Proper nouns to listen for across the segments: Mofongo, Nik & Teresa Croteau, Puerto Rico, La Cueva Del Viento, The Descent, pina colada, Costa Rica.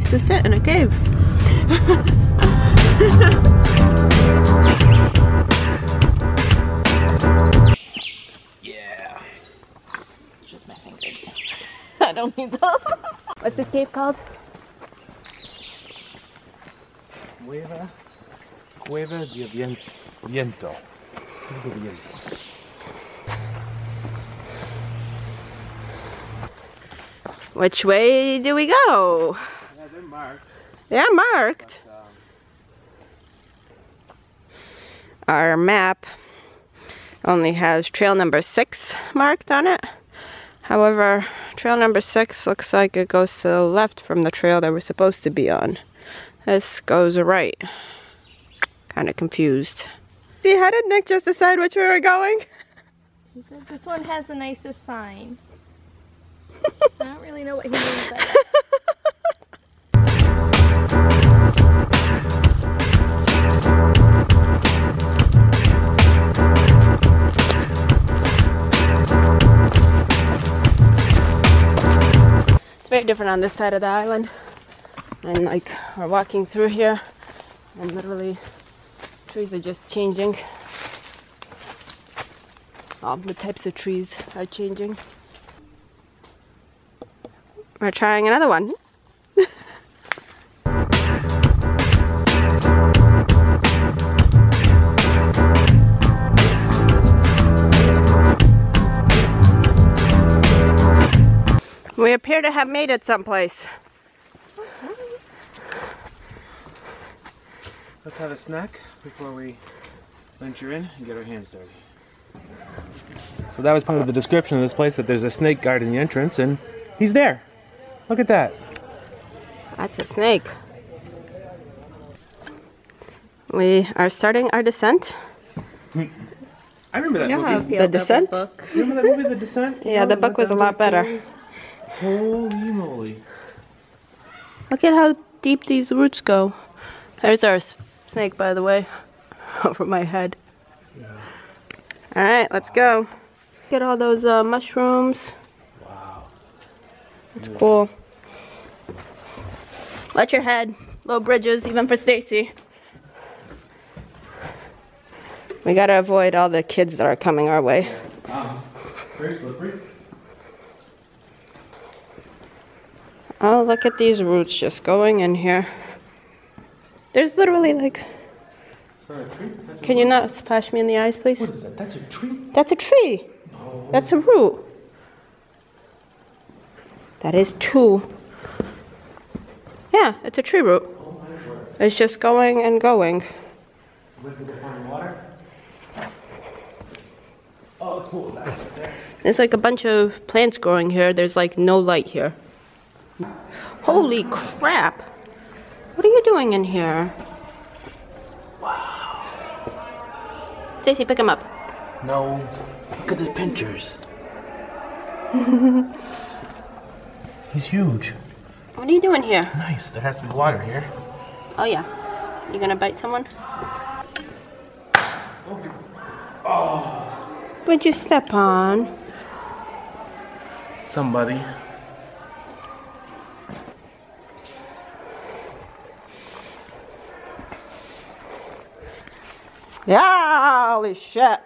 place to sit in a cave. Yeah. It's just my fingers. I don't need those. What's this cave called? Cueva Del Viento. Which way do we go? Yeah, they're marked. They're marked. But, our map only has trail number 6 marked on it. However, trail number 6 looks like it goes to the left from the trail that we're supposed to be on. This goes right. Kind of confused. See, how did Nick just decide which way we're going? He said this one has the nicest sign. I don't really know what he means by that. It's very different on this side of the island. And like, we're walking through here and literally trees are just changing. All the types of trees are changing. We're trying another one. We appear to have made it someplace. Let's have a snack before we venture in and get our hands dirty. So that was part of the description of this place, that there's a snake guard in the entrance, and he's there. Look at that. That's a snake. We are starting our descent. I remember that movie. The Descent? Remember that movie, The Descent? Yeah, the book was a lot better. Holy moly. Look at how deep these roots go. There's our snake, by the way, over my head. Yeah. All right, let's go. Get all those mushrooms. It's cool. Watch your head. Low bridges, even for Stacy. We gotta avoid all the kids that are coming our way. Very slippery. Oh, look at these roots just going in here. There's literally like... Can you not splash me in the eyes, please? What is that? That's a tree? That's a tree. No. That's a root. That is 2. Yeah, it's a tree root. It's just going and going. There's like a bunch of plants growing here. There's like no light here. Holy crap! What are you doing in here? Wow. Stacy, pick him up. No. Look at the pinchers. He's huge. What are you doing here? Nice, there has to be water here. Oh yeah. You gonna bite someone? Oh. What'd you step on? Somebody. Yeah, holy shit.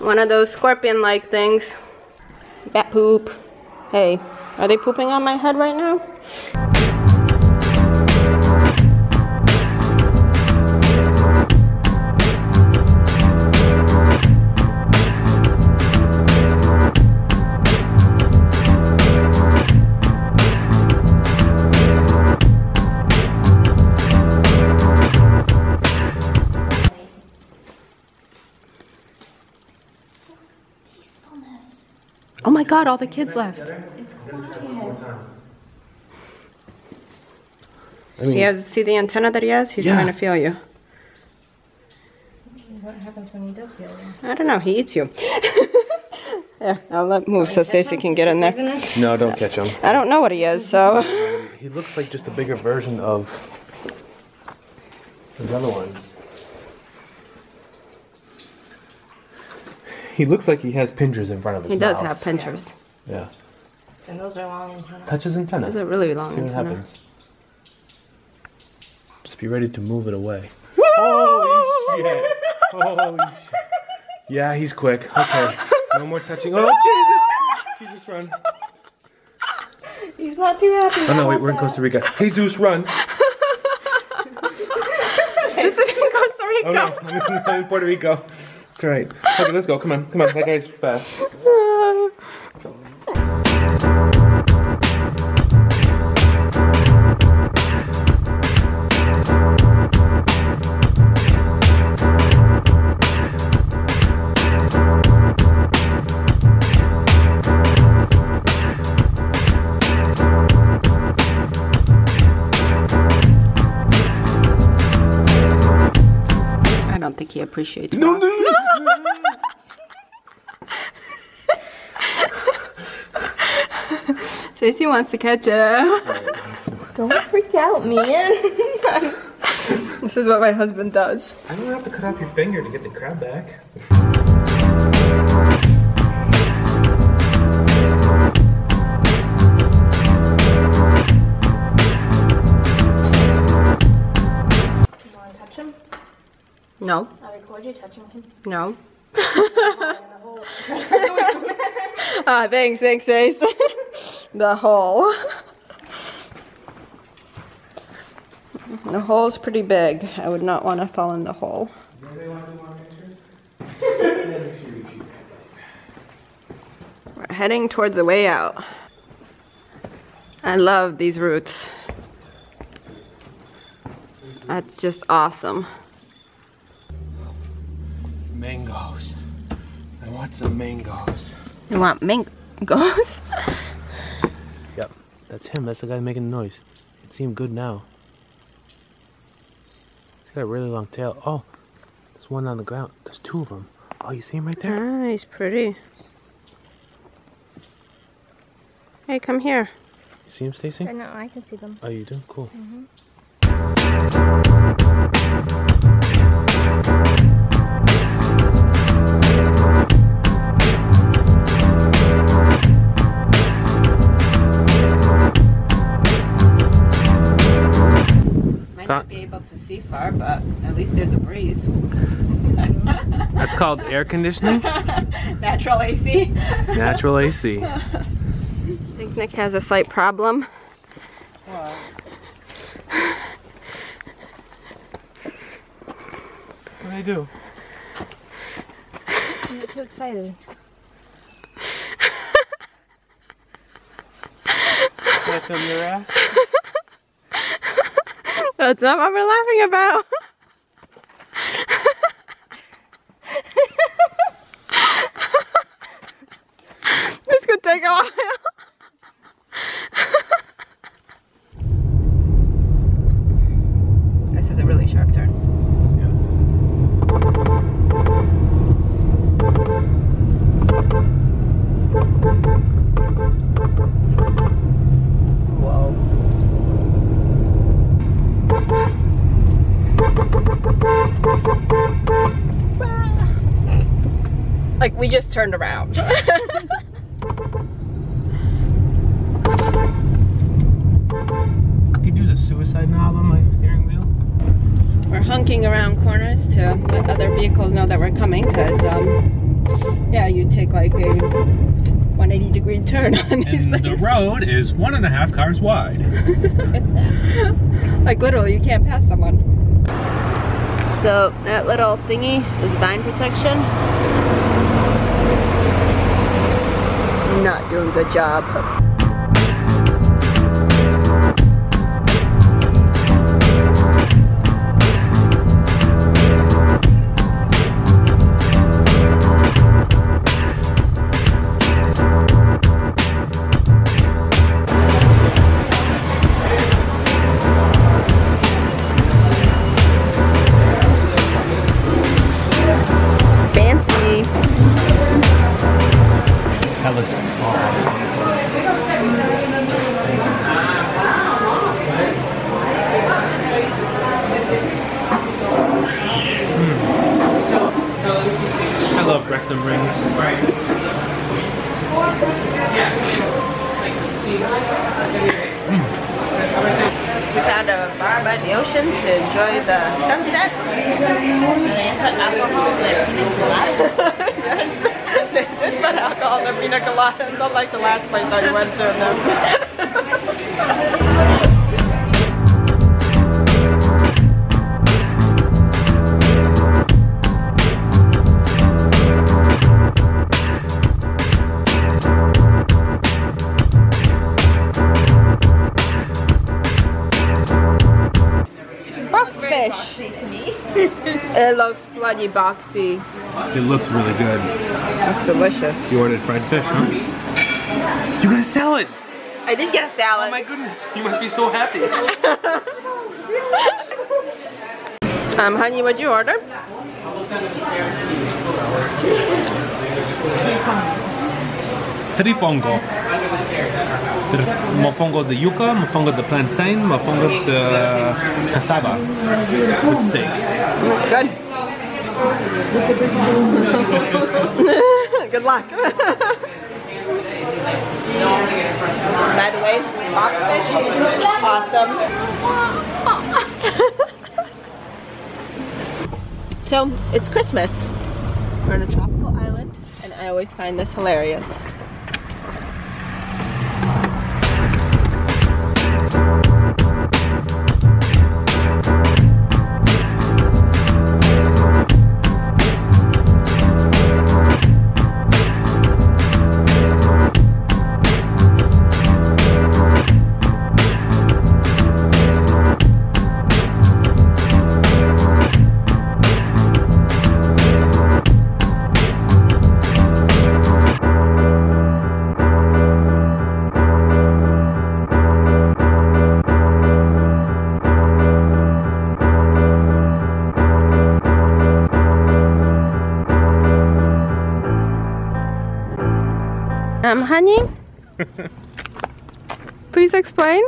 One of those scorpion-like things. Bat poop. Hey, are they pooping on my head right now? Oh my god, all the kids left. It's quiet. I mean, he has, see the antenna that he has? He's trying to feel you. What happens when he does feel you? I don't know, he eats you. Yeah, I'll let move so Stacy can get in there. No, don't catch him. I don't know what he is, so... He looks like just a bigger version of those other ones. He looks like he has pinchers in front of his mouth. He does have pinchers. Yeah. And those are long antennas. Touches antenna. Those are really long antenna. See what happens. Just be ready to move it away. Woo! Holy shit. Holy shit. Yeah, he's quick. Okay. No more touching. Oh, Jesus. Jesus, run. He's not too happy. Oh, no, wait. We're in Costa Rica. Jesus, run. This is in Costa Rica. Oh, no. I'm in Puerto Rico. That's right. Okay, let's go. Come on. Come on. That guy's fast. I think he appreciates it. No, no, no, no, no. Stacey wants to catch up. Don't freak out, man. This is what my husband does. I don't have to cut off your finger to get the crab back. No. I record you touching him. No. Ah, thanks, thanks, thanks. The hole. The hole's pretty big. I would not want to fall in the hole. We're heading towards the way out. I love these routes. That's just awesome. Mangoes. I want some mangoes. You want mangoes? Yep, that's him. That's the guy making the noise. You can see him good now. He's got a really long tail. Oh, there's one on the ground. There's two of them. Oh, you see him right there? Ah, he's pretty. Hey, come here. You see him, Stacey? I know, I can see them. Oh, you do? Cool. Mm-hmm. Might not be able to see far, but at least there's a breeze. That's called air conditioning? Natural AC. Natural AC. I think Nick has a slight problem. What? What do I do? You're too excited. Can I film your ass? That's not what we're laughing about. This could take a while. This is a really sharp turn. Like, we just turned around. Could you use a suicide knob on my steering wheel? We're hunking around corners to let other vehicles know that we're coming, because, yeah, you take like a 180-degree turn on these things. The road is 1.5 cars wide. Like, literally, you can't pass someone. So, that little thingy is vine protection. Not doing a good job. Fancy. That looks awesome. by the ocean to enjoy the sunset. They put alcohol and pina coladas, not like the last place I went to. No. It looks bloody boxy. It looks really good. That's delicious. You ordered fried fish, huh? You got a salad! I did get a salad. Oh my goodness, you must be so happy. Honey, what'd you order? Trifongo. Mofongo de yuca, mofongo de plantain, mofongo de cassava with steak. Looks good. Good luck. By the way, boxfish, awesome. So, it's Christmas. We're on a tropical island, and I always find this hilarious. Honey, please explain.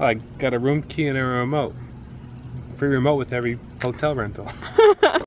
I got a room key and a remote. Free remote with every hotel rental.